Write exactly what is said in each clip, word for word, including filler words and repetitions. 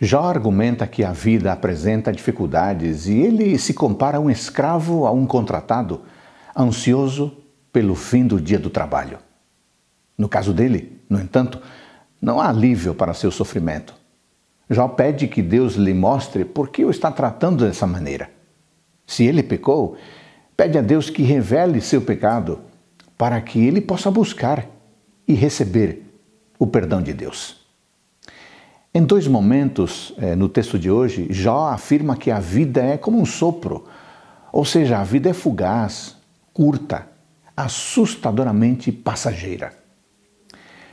Jó argumenta que a vida apresenta dificuldades e ele se compara a um escravo, a um contratado, ansioso pelo fim do dia do trabalho. No caso dele, no entanto, não há alívio para seu sofrimento. Jó pede que Deus lhe mostre por que o está tratando dessa maneira. Se ele pecou, pede a Deus que revele seu pecado para que ele possa buscar e receber o perdão de Deus. Em dois momentos no texto de hoje, Jó afirma que a vida é como um sopro, ou seja, a vida é fugaz, curta, assustadoramente passageira.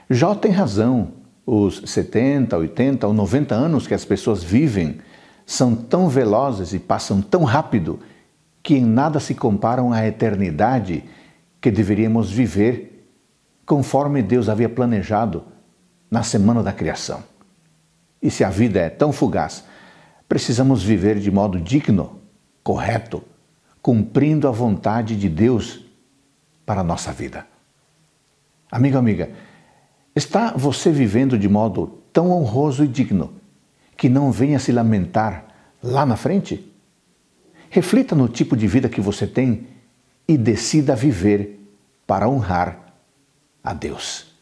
Jó tem razão. Os setenta, oitenta ou noventa anos que as pessoas vivem são tão velozes e passam tão rápido que em nada se comparam à eternidade que deveríamos viver conforme Deus havia planejado na semana da criação. E se a vida é tão fugaz, precisamos viver de modo digno, correto, cumprindo a vontade de Deus para a nossa vida. Amigo, amiga, está você vivendo de modo tão honroso e digno que não venha se lamentar lá na frente? Reflita no tipo de vida que você tem e decida viver para honrar a Deus.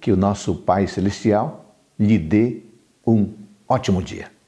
Que o nosso Pai Celestial lhe dê um ótimo dia.